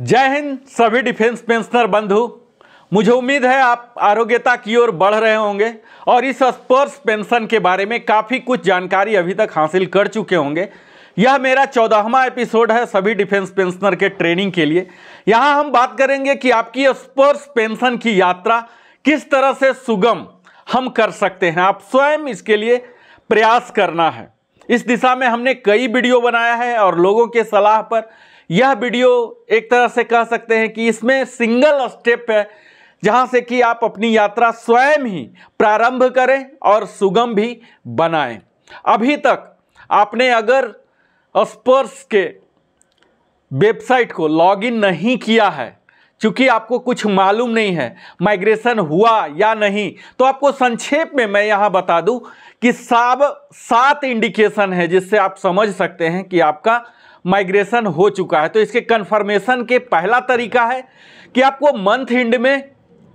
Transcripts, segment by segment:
जय हिंद सभी defence pensioner बंधु, मुझे उम्मीद है आप आरोग्यता की ओर बढ़ रहे होंगे और इस स्पर्श पेंशन के बारे में काफ़ी कुछ जानकारी अभी तक हासिल कर चुके होंगे। यह मेरा 14वां एपिसोड है सभी डिफेंस पेंशनर के ट्रेनिंग के लिए। यहाँ हम बात करेंगे कि आपकी स्पर्श पेंशन की यात्रा किस तरह से सुगम हम कर सकते हैं। आप स्वयं इसके लिए प्रयास करना है। इस दिशा में हमने कई वीडियो बनाया है और लोगों के सलाह पर यह वीडियो एक तरह से कह सकते हैं कि इसमें सिंगल स्टेप है, जहां से कि आप अपनी यात्रा स्वयं ही प्रारंभ करें और सुगम भी बनाएं। अभी तक आपने अगर स्पर्श के वेबसाइट को लॉगिन नहीं किया है, चूँकि आपको कुछ मालूम नहीं है माइग्रेशन हुआ या नहीं, तो आपको संक्षेप में मैं यहाँ बता दूँ कि 7 इंडिकेशन है जिससे आप समझ सकते हैं कि आपका माइग्रेशन हो चुका है। तो इसके कन्फर्मेशन के पहला तरीका है कि आपको मंथ एंड में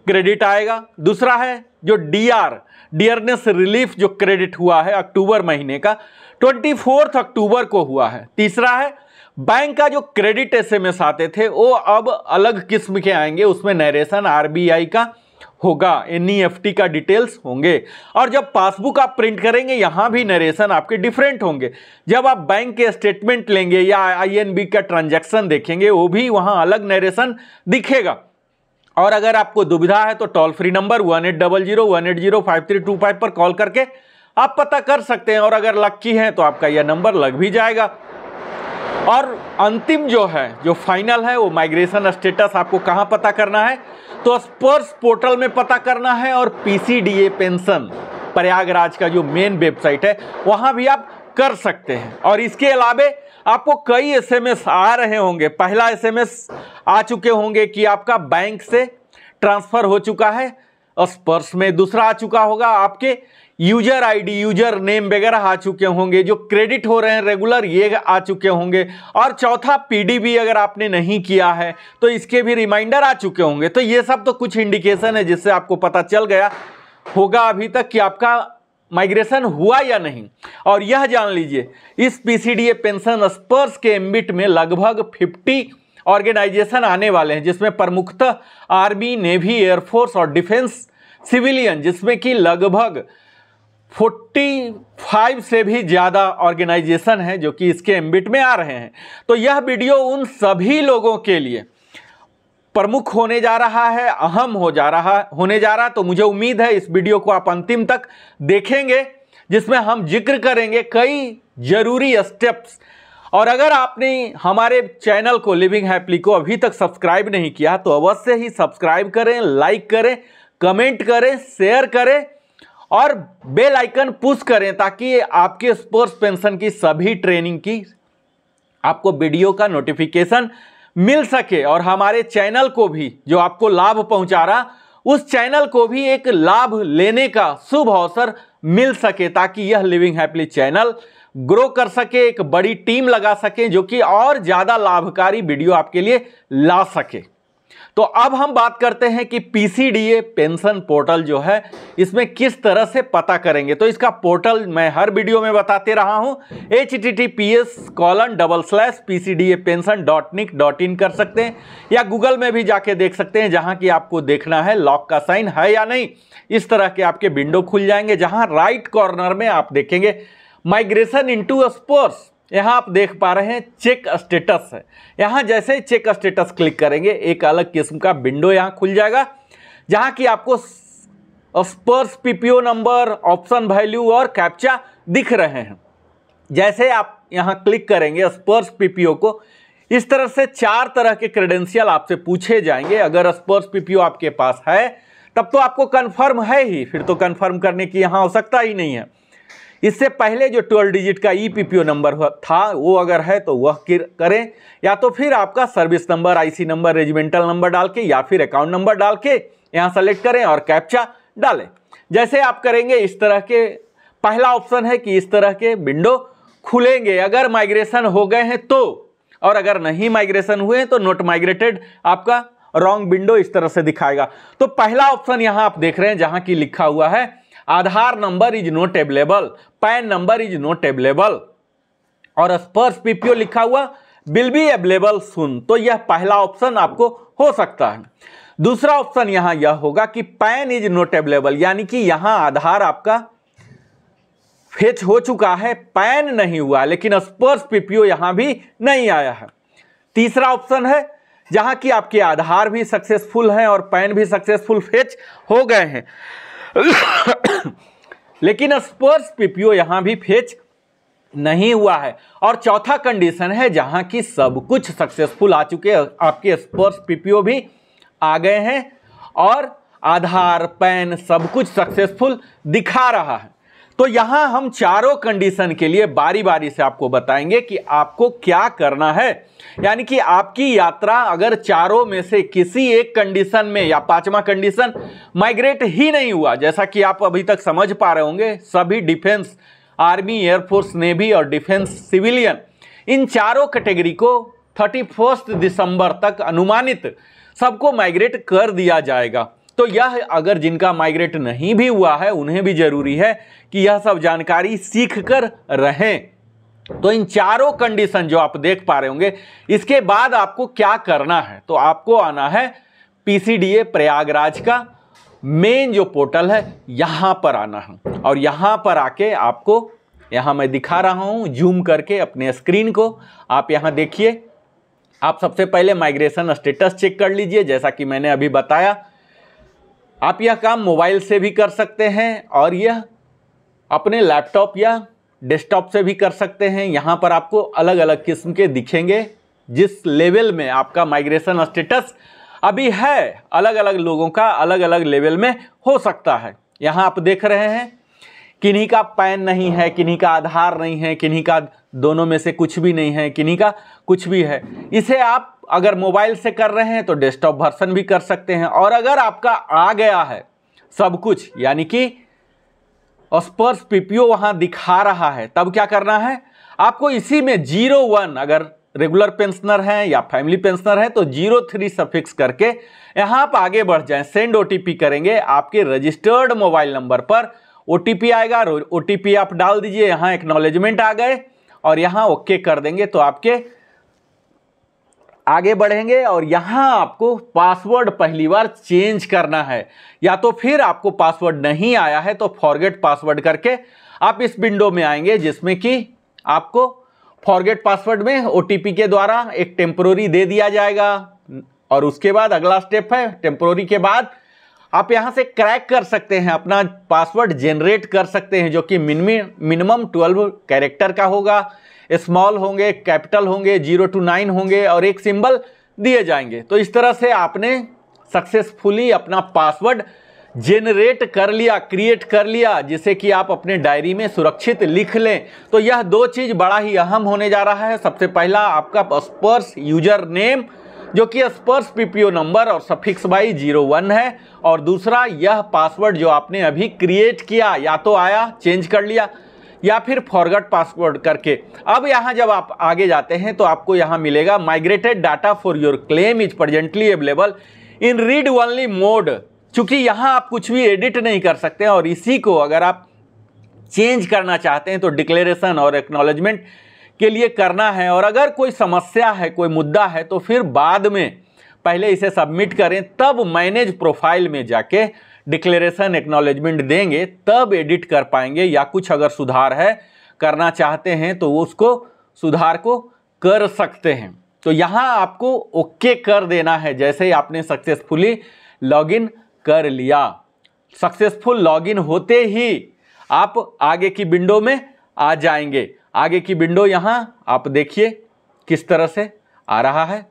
क्रेडिट आएगा। दूसरा है जो डियरनेस रिलीफ जो क्रेडिट हुआ है अक्टूबर महीने का 24 अक्टूबर को हुआ है। तीसरा है बैंक का जो क्रेडिट एसएमएस आते थे वो अब अलग किस्म के आएंगे, उसमें नरेशन आरबीआई का होगा, एनईएफटी का डिटेल्स होंगे। और जब पासबुक आप प्रिंट करेंगे यहाँ भी नरेशन आपके डिफरेंट होंगे। जब आप बैंक के स्टेटमेंट लेंगे या आईएनबी का ट्रांजैक्शन देखेंगे वो भी वहाँ अलग नरेशन दिखेगा। और अगर आपको दुविधा है तो टोल फ्री नंबर 1800-180-5325 पर कॉल करके आप पता कर सकते हैं, और अगर लक्की हैं तो आपका यह नंबर लग भी जाएगा। और अंतिम जो है, जो फाइनल है, वो माइग्रेशन स्टेटस आपको कहाँ पता करना है, तो स्पर्श पोर्टल में पता करना है और पीसीडीए पेंशन प्रयागराज का जो मेन वेबसाइट है वहाँ भी आप कर सकते हैं। और इसके अलावे आपको कई एसएमएस आ रहे होंगे। पहला एसएमएस आ चुके होंगे कि आपका बैंक से ट्रांसफ़र हो चुका है स्पर्श में। दूसरा आ चुका होगा आपके यूजर आईडी, यूजर नेम वगैरह आ चुके होंगे, जो क्रेडिट हो रहे हैं रेगुलर ये आ चुके होंगे। और चौथा पीडीबी अगर आपने नहीं किया है तो इसके भी रिमाइंडर आ चुके होंगे। तो ये सब तो कुछ इंडिकेशन है जिससे आपको पता चल गया होगा अभी तक कि आपका माइग्रेशन हुआ या नहीं। और यह जान लीजिए, इस पीसीडीए पेंशन स्पर्श के एम्बिट में लगभग 50 ऑर्गेनाइजेशन आने वाले हैं, जिसमें प्रमुखतः आर्मी, नेवी, एयरफोर्स और डिफेंस सिविलियन, जिसमें कि लगभग 45 से भी ज़्यादा ऑर्गेनाइजेशन हैं जो कि इसके एम्बिट में आ रहे हैं। तो यह वीडियो उन सभी लोगों के लिए प्रमुख होने जा रहा है, अहम होने जा रहा है। तो मुझे उम्मीद है इस वीडियो को आप अंतिम तक देखेंगे, जिसमें हम जिक्र करेंगे कई ज़रूरी स्टेप्स। और अगर आपने हमारे चैनल को लिविंग हैप्पीली को अभी तक सब्सक्राइब नहीं किया तो अवश्य ही सब्सक्राइब करें, लाइक करें, कमेंट करें, शेयर करें और बेल आइकन पुश करें, ताकि आपके स्पर्श पेंशन की सभी ट्रेनिंग की आपको वीडियो का नोटिफिकेशन मिल सके। और हमारे चैनल को भी, जो आपको लाभ पहुंचा रहा, उस चैनल को भी एक लाभ लेने का शुभ अवसर मिल सके, ताकि यह लिविंग हैप्पीली चैनल ग्रो कर सके, एक बड़ी टीम लगा सके जो कि और ज़्यादा लाभकारी वीडियो आपके लिए ला सके। तो अब हम बात करते हैं कि पीसीडीए पेंशन पोर्टल जो है इसमें किस तरह से पता करेंगे। तो इसका पोर्टल मैं हर वीडियो में बताते रहा हूं, https://pcdapension.nic.in कर सकते हैं या गूगल में भी जाके देख सकते हैं, जहां कि आपको देखना है लॉक का साइन है या नहीं। इस तरह के आपके विंडो खुल जाएंगे, जहां राइट कॉर्नर में आप देखेंगे माइग्रेशन इनटू स्पर्श। यहाँ आप देख पा रहे हैं चेक स्टेटस है। यहाँ जैसे ही चेक स्टेटस क्लिक करेंगे एक अलग किस्म का विंडो यहाँ खुल जाएगा, जहाँ कि आपको स्पर्श पीपीओ नंबर, ऑप्शन वैल्यू और कैप्चा दिख रहे हैं। जैसे आप यहाँ क्लिक करेंगे स्पर्श पीपीओ को, इस तरह से 4 तरह के क्रेडेंशियल आपसे पूछे जाएंगे। अगर स्पर्श पीपीओ आपके पास है तब तो आपको कन्फर्म है ही, फिर तो कन्फर्म करने की यहाँ आवश्यकता ही नहीं है। इससे पहले जो 12 डिजिट का ईपीपीओ नंबर था वो अगर है तो वह करें, या तो फिर आपका service number, IC number, regimental number डाल के या फिर अकाउंट नंबर डाल के यहाँ सेलेक्ट करें और कैप्चा डालें। जैसे आप करेंगे इस तरह के पहला ऑप्शन है कि इस तरह के विंडो खुलेंगे। अगर माइग्रेशन हो गए हैं तो, और अगर नहीं माइग्रेशन हुए हैं तो नोट माइग्रेटेड आपका रॉन्ग विंडो इस तरह से दिखाएगा। तो पहला ऑप्शन यहाँ आप देख रहे हैं, जहाँ की लिखा हुआ है Aadhaar number is not available, PAN number is not available और स्पर्श पीपीओ लिखा हुआ विल बी अवेलेबल सून, तो यह पहला ऑप्शन आपको हो सकता है। दूसरा ऑप्शन यहाँ यह होगा कि पैन इज नॉट अवेलेबल, यानी कि यहाँ आधार आपका फेच हो चुका है, पैन नहीं हुआ, लेकिन स्पर्श पीपीओ यहाँ भी नहीं आया है। तीसरा ऑप्शन है जहाँ कि आपके आधार भी सक्सेसफुल हैं और पैन भी सक्सेसफुल फेच हो गए हैं, लेकिन स्पर्श पीपीओ यहाँ भी फेच नहीं हुआ है। और चौथा कंडीशन है जहाँ कि सब कुछ सक्सेसफुल आ चुके, आपके स्पर्श पीपीओ भी आ गए हैं और आधार पैन सब कुछ सक्सेसफुल दिखा रहा है। तो यहाँ हम चारों कंडीशन के लिए बारी बारी से आपको बताएंगे कि आपको क्या करना है, यानी कि आपकी यात्रा अगर चारों में से किसी एक कंडीशन में या पांचवा कंडीशन माइग्रेट ही नहीं हुआ, जैसा कि आप अभी तक समझ पा रहे होंगे सभी डिफेंस, आर्मी, एयरफोर्स, नेवी और डिफेंस सिविलियन, इन चारों कैटेगरी को 31 दिसंबर तक अनुमानित सबको माइग्रेट कर दिया जाएगा। तो यह अगर जिनका माइग्रेट नहीं भी हुआ है उन्हें भी जरूरी है कि यह सब जानकारी सीख कर रहें। तो इन चारों कंडीशन जो आप देख पा रहे होंगे, इसके बाद आपको क्या करना है, तो आपको आना है पीसीडीए प्रयागराज का मेन जो पोर्टल है यहाँ पर आना है, और यहाँ पर आके आपको, यहाँ मैं दिखा रहा हूँ जूम करके अपने स्क्रीन को, आप यहाँ देखिए, आप सबसे पहले माइग्रेशन स्टेटस चेक कर लीजिए। जैसा कि मैंने अभी बताया, आप यह काम मोबाइल से भी कर सकते हैं और यह अपने लैपटॉप या डेस्कटॉप से भी कर सकते हैं। यहाँ पर आपको अलग अलग किस्म के दिखेंगे, जिस लेवल में आपका माइग्रेशन स्टेटस अभी है, अलग अलग लोगों का अलग अलग लेवल में हो सकता है। यहाँ आप देख रहे हैं किन्हीं का पैन नहीं है, किन्हीं का आधार नहीं है, किन्हीं का दोनों में से कुछ भी नहीं है, किन्हीं का कुछ भी है। इसे आप अगर मोबाइल से कर रहे हैं तो डेस्कटॉप वर्जन भी कर सकते हैं, और अगर आपका आ गया है सब कुछ, यानी कि स्पर्श पीपीओ वहाँ दिखा रहा है, तब क्या करना है आपको, इसी में 01 अगर रेगुलर पेंशनर हैं या फैमिली पेंशनर हैं तो 03 सफिक्स करके यहाँ आप आगे बढ़ जाएं। सेंड ओटीपी करेंगे, आपके रजिस्टर्ड मोबाइल नंबर पर ओटीपी आएगा, ओटीपी आप डाल दीजिए, यहाँ एक्नॉलेजमेंट आ गए और यहाँ ओके कर देंगे तो आपके आगे बढ़ेंगे। और यहाँ आपको पासवर्ड पहली बार चेंज करना है, या तो फिर आपको पासवर्ड नहीं आया है तो फॉरगेट पासवर्ड करके आप इस विंडो में आएंगे, जिसमें कि आपको फॉरगेट पासवर्ड में ओटीपी के द्वारा एक टेम्प्रोरी दे दिया जाएगा, और उसके बाद अगला स्टेप है, टेम्प्रोरी के बाद आप यहां से क्रैक कर सकते हैं, अपना पासवर्ड जनरेट कर सकते हैं, जो कि मिनिमम 12 कैरेक्टर का होगा, स्मॉल होंगे, कैपिटल होंगे, 0 to 9 होंगे और एक सिंबल दिए जाएंगे। तो इस तरह से आपने सक्सेसफुली अपना पासवर्ड जेनरेट कर लिया, क्रिएट कर लिया, जिसे कि आप अपने डायरी में सुरक्षित लिख लें। तो यह दो चीज़ बड़ा ही अहम होने जा रहा है। सबसे पहला आपका स्पर्श यूजर नेम, जो कि स्पर्श पीपीओ नंबर और सफिक्स बाई 01 है, और दूसरा यह पासवर्ड जो आपने अभी क्रिएट किया, या तो आया चेंज कर लिया या फिर फॉरगेट पासवर्ड करके। अब यहाँ जब आप आगे जाते हैं तो आपको यहाँ मिलेगा migrated data for your claim is presently available in read only mode. चूँकि यहाँ आप कुछ भी एडिट नहीं कर सकते हैं, और इसी को अगर आप चेंज करना चाहते हैं तो डिक्लेरेशन और एक्नॉलेजमेंट के लिए करना है, और अगर कोई समस्या है, कोई मुद्दा है, तो फिर बाद में पहले इसे सबमिट करें, तब मैनेज प्रोफाइल में जाके डिक्लेरेशन एक्नॉलेजमेंट देंगे, तब एडिट कर पाएंगे, या कुछ अगर सुधार है करना चाहते हैं तो वो उसको सुधार को कर सकते हैं। तो यहाँ आपको ओके कर देना है, जैसे ही आपने सक्सेसफुली लॉगिन कर लिया। सक्सेसफुल लॉगिन होते ही आप आगे की विंडो में आ जाएंगे। आगे की विंडो यहाँ आप देखिए किस तरह से आ रहा है।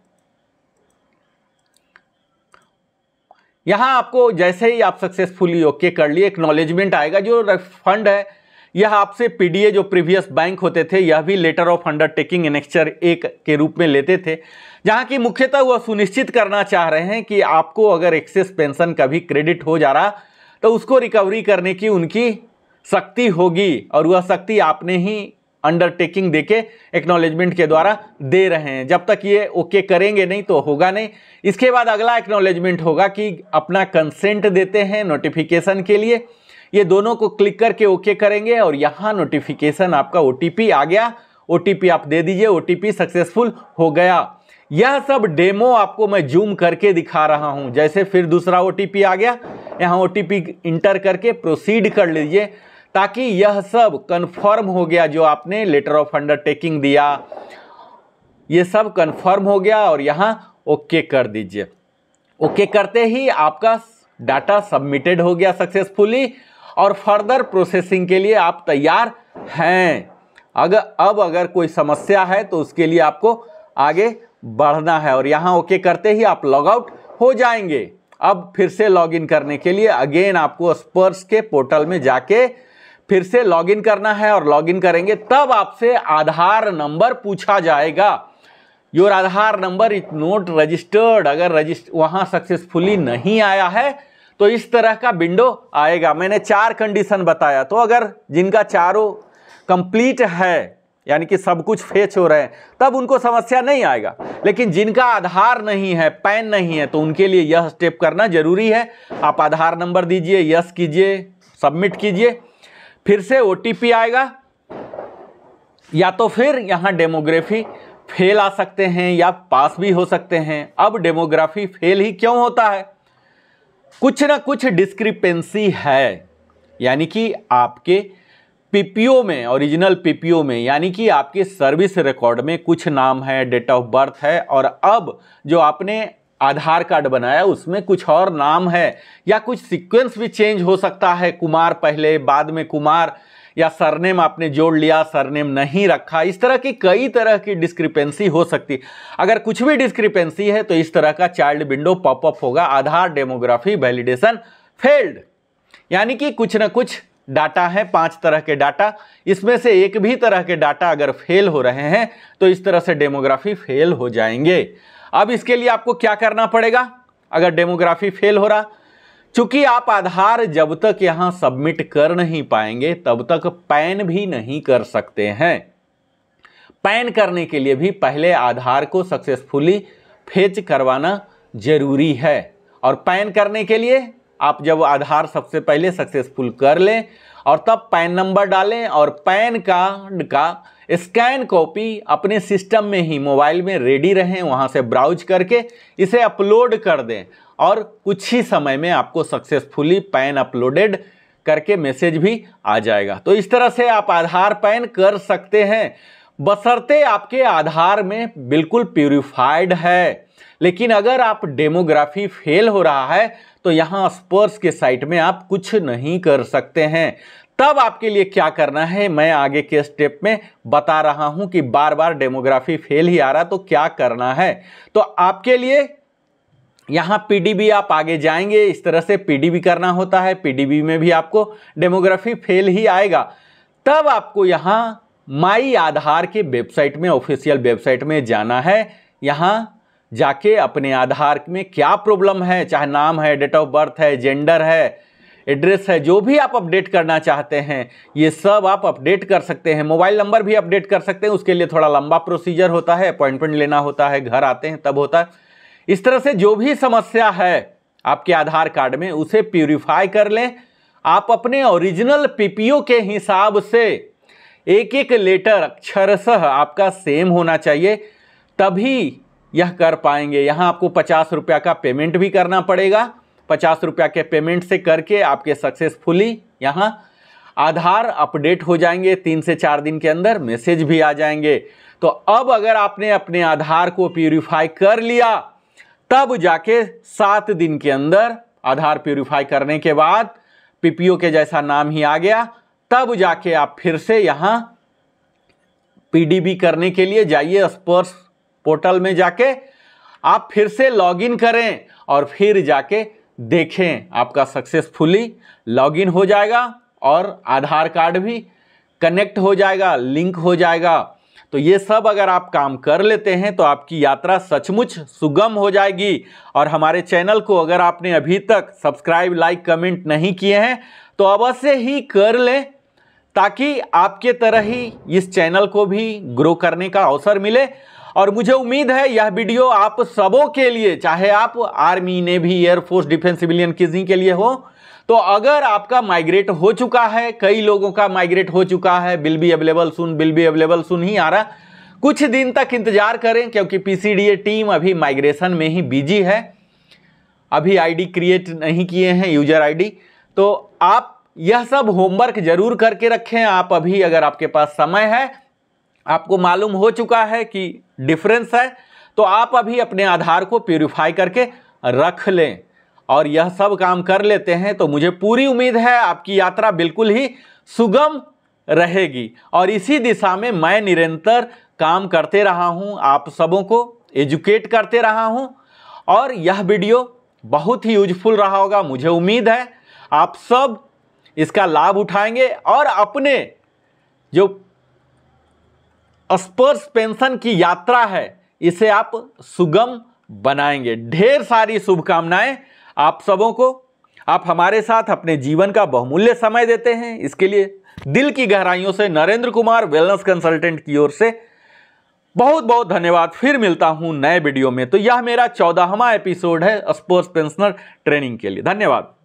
यहाँ आपको जैसे ही आप सक्सेसफुली ओके कर लिए, एक्नॉलेजमेंट आएगा। जो फंड है यह आपसे पीडीए जो प्रीवियस बैंक होते थे, यह भी लेटर ऑफ अंडरटेकिंग एनेक्सचर 1 के रूप में लेते थे, जहाँ की मुख्यतः वह सुनिश्चित करना चाह रहे हैं कि आपको अगर एक्सेस पेंशन का भी क्रेडिट हो जा रहा तो उसको रिकवरी करने की उनकी शक्ति होगी, और वह शक्ति आपने ही अंडरटेकिंग देके एक्नॉलेजमेंट के द्वारा दे रहे हैं। जब तक ये ओके करेंगे नहीं तो होगा नहीं। इसके बाद अगला एक्नॉलेजमेंट होगा कि अपना कंसेंट देते हैं नोटिफिकेशन के लिए। ये दोनों को क्लिक करके ओके करेंगे और यहाँ नोटिफिकेशन आपका ओटीपी आ गया, ओटीपी आप दे दीजिए, ओटीपी सक्सेसफुल हो गया। यह सब डेमो आपको मैं जूम करके दिखा रहा हूं। जैसे फिर दूसरा ओटीपी आ गया, यहाँ ओटीपी इंटर करके प्रोसीड कर लीजिए, ताकि यह सब कंफर्म हो गया जो आपने लेटर ऑफ अंडरटेकिंग दिया, ये सब कंफर्म हो गया और यहाँ ओके कर दीजिए। ओके करते ही आपका डाटा सबमिटेड हो गया सक्सेसफुली और फर्दर प्रोसेसिंग के लिए आप तैयार हैं। अगर कोई समस्या है तो उसके लिए आपको आगे बढ़ना है और यहाँ ओके करते ही आप लॉग आउट हो जाएंगे। अब फिर से लॉगिन करने के लिए अगेन आपको स्पर्श के पोर्टल में जाके फिर से लॉगिन करना है और लॉगिन करेंगे, तब आपसे आधार नंबर पूछा जाएगा। Your Aadhaar number is not registered, अगर वहाँ सक्सेसफुली नहीं आया है तो इस तरह का विंडो आएगा। मैंने 4 कंडीशन बताया, तो अगर जिनका चारों कंप्लीट है यानी कि सब कुछ फेच हो रहे हैं तब उनको समस्या नहीं आएगा, लेकिन जिनका आधार नहीं है, पैन नहीं है, तो उनके लिए यह स्टेप करना जरूरी है। आप आधार नंबर दीजिए, यस कीजिए, सबमिट कीजिए, फिर से ओटीपी आएगा, या तो फिर यहाँ डेमोग्राफी फेल आ सकते हैं या पास भी हो सकते हैं। अब डेमोग्राफी फेल ही क्यों होता है? कुछ ना कुछ डिस्क्रिपेंसी है, यानी कि आपके पीपीओ में, ओरिजिनल पीपीओ में, यानी कि आपके सर्विस रिकॉर्ड में कुछ नाम है, डेट ऑफ बर्थ है, और अब जो आपने आधार कार्ड बनाया उसमें कुछ और नाम है, या कुछ सीक्वेंस भी चेंज हो सकता है, कुमार पहले बाद में कुमार, या सरनेम आपने जोड़ लिया सरनेम नहीं रखा, इस तरह की कई तरह की डिस्क्रिपेंसी हो सकती। अगर कुछ भी डिस्क्रिपेंसी है तो इस तरह का चाइल्ड विंडो पॉपअप होगा, आधार डेमोग्राफी वैलिडेशन फेल्ड। यानी कि कुछ ना कुछ डाटा है, 5 तरह के डाटा, इसमें से एक भी तरह के डाटा अगर फेल हो रहे हैं तो इस तरह से डेमोग्राफी फेल हो जाएंगे। अब इसके लिए आपको क्या करना पड़ेगा? अगर डेमोग्राफी फेल हो रहा, चूंकि आप आधार जब तक यहाँ सबमिट कर नहीं पाएंगे तब तक पैन भी नहीं कर सकते हैं। पैन करने के लिए भी पहले आधार को सक्सेसफुली फेच करवाना जरूरी है, और पैन करने के लिए आप जब आधार सबसे पहले सक्सेसफुल कर लें और तब पैन नंबर डालें और पैन कार्ड का स्कैन कॉपी अपने सिस्टम में ही मोबाइल में रेडी रहें, वहाँ से ब्राउज करके इसे अपलोड कर दें और कुछ ही समय में आपको सक्सेसफुली पैन अपलोडेड करके मैसेज भी आ जाएगा। तो इस तरह से आप आधार पैन कर सकते हैं, बशर्ते आपके आधार में बिल्कुल प्यूरिफाइड है। लेकिन अगर आप डेमोग्राफी फेल हो रहा है तो यहाँ स्पर्श के साइट में आप कुछ नहीं कर सकते हैं। तब आपके लिए क्या करना है मैं आगे के स्टेप में बता रहा हूँ कि बार बार डेमोग्राफी फेल ही आ रहा तो क्या करना है। तो आपके लिए यहाँ पीडीबी आप आगे जाएंगे, इस तरह से पीडीबी करना होता है। पीडीबी में भी आपको डेमोग्राफी फेल ही आएगा। तब आपको यहाँ माई आधार के वेबसाइट में, ऑफिशियल वेबसाइट में जाना है। यहाँ जाके अपने आधार में क्या प्रॉब्लम है, चाहे नाम है, डेट ऑफ बर्थ है, जेंडर है, एड्रेस है, जो भी आप अपडेट करना चाहते हैं ये सब आप अपडेट कर सकते हैं। मोबाइल नंबर भी अपडेट कर सकते हैं, उसके लिए थोड़ा लंबा प्रोसीजर होता है, अपॉइंटमेंट लेना होता है, घर आते हैं तब होता है। इस तरह से जो भी समस्या है आपके आधार कार्ड में उसे प्यूरिफाई कर लें। आप अपने ओरिजिनल पीपीओ के हिसाब से एक एक लेटर अक्षरशः आपका सेम होना चाहिए, तभी यह कर पाएंगे। यहाँ आपको 50 रुपया का पेमेंट भी करना पड़ेगा। 50 रुपया के पेमेंट से करके आपके सक्सेसफुली यहाँ आधार अपडेट हो जाएंगे। 3 से 4 दिन के अंदर मैसेज भी आ जाएंगे। तो अब अगर आपने अपने आधार को प्यूरिफाई कर लिया तब जाके 7 दिन के अंदर, आधार प्यूरिफाई करने के बाद पीपीओ के जैसा नाम ही आ गया, तब जाके आप फिर से यहाँ पीडीबी करने के लिए जाइए। स्पर्श पोर्टल में जाके आप फिर से लॉगिन करें और फिर जाके देखें आपका सक्सेसफुली लॉगिन हो जाएगा और आधार कार्ड भी कनेक्ट हो जाएगा, लिंक हो जाएगा। तो ये सब अगर आप काम कर लेते हैं तो आपकी यात्रा सचमुच सुगम हो जाएगी। और हमारे चैनल को अगर आपने अभी तक सब्सक्राइब, लाइक, कमेंट नहीं किए हैं तो अवश्य ही कर लें, ताकि आपके तरह ही इस चैनल को भी ग्रो करने का अवसर मिले और मुझे उम्मीद है यह वीडियो आप सबों के लिए, चाहे आप army, navy, air force, defence, civilian किसी के लिए हो, तो अगर आपका माइग्रेट हो चुका है, कई लोगों का माइग्रेट हो चुका है, बिल बी अवेलेबल सुन ही आ रहा, कुछ दिन तक इंतजार करें क्योंकि पीसीडीए टीम अभी माइग्रेशन में ही बिजी है, अभी आईडी क्रिएट नहीं किए हैं, यूजर आईडी। तो आप यह सब होमवर्क जरूर करके रखें। आप अभी, अगर आपके पास समय है, आपको मालूम हो चुका है कि डिफरेंस है, तो आप अभी अपने आधार को प्यूरिफाई करके रख लें और यह सब काम कर लेते हैं तो मुझे पूरी उम्मीद है आपकी यात्रा बिल्कुल ही सुगम रहेगी। और इसी दिशा में मैं निरंतर काम करते रहा हूं, आप सबों को एजुकेट करते रहा हूं और यह वीडियो बहुत ही यूजफुल रहा होगा। मुझे उम्मीद है आप सब इसका लाभ उठाएंगे और अपने जो स्पर्श पेंशन की यात्रा है इसे आप सुगम बनाएंगे। ढेर सारी शुभकामनाएं आप सबों को। आप हमारे साथ अपने जीवन का बहुमूल्य समय देते हैं, इसके लिए दिल की गहराइयों से नरेंद्र कुमार वेलनेस कंसल्टेंट की ओर से बहुत बहुत धन्यवाद। फिर मिलता हूं नए वीडियो में। तो यह मेरा 14वां एपिसोड है स्पोर्ट्स पेंशनर ट्रेनिंग के लिए। धन्यवाद।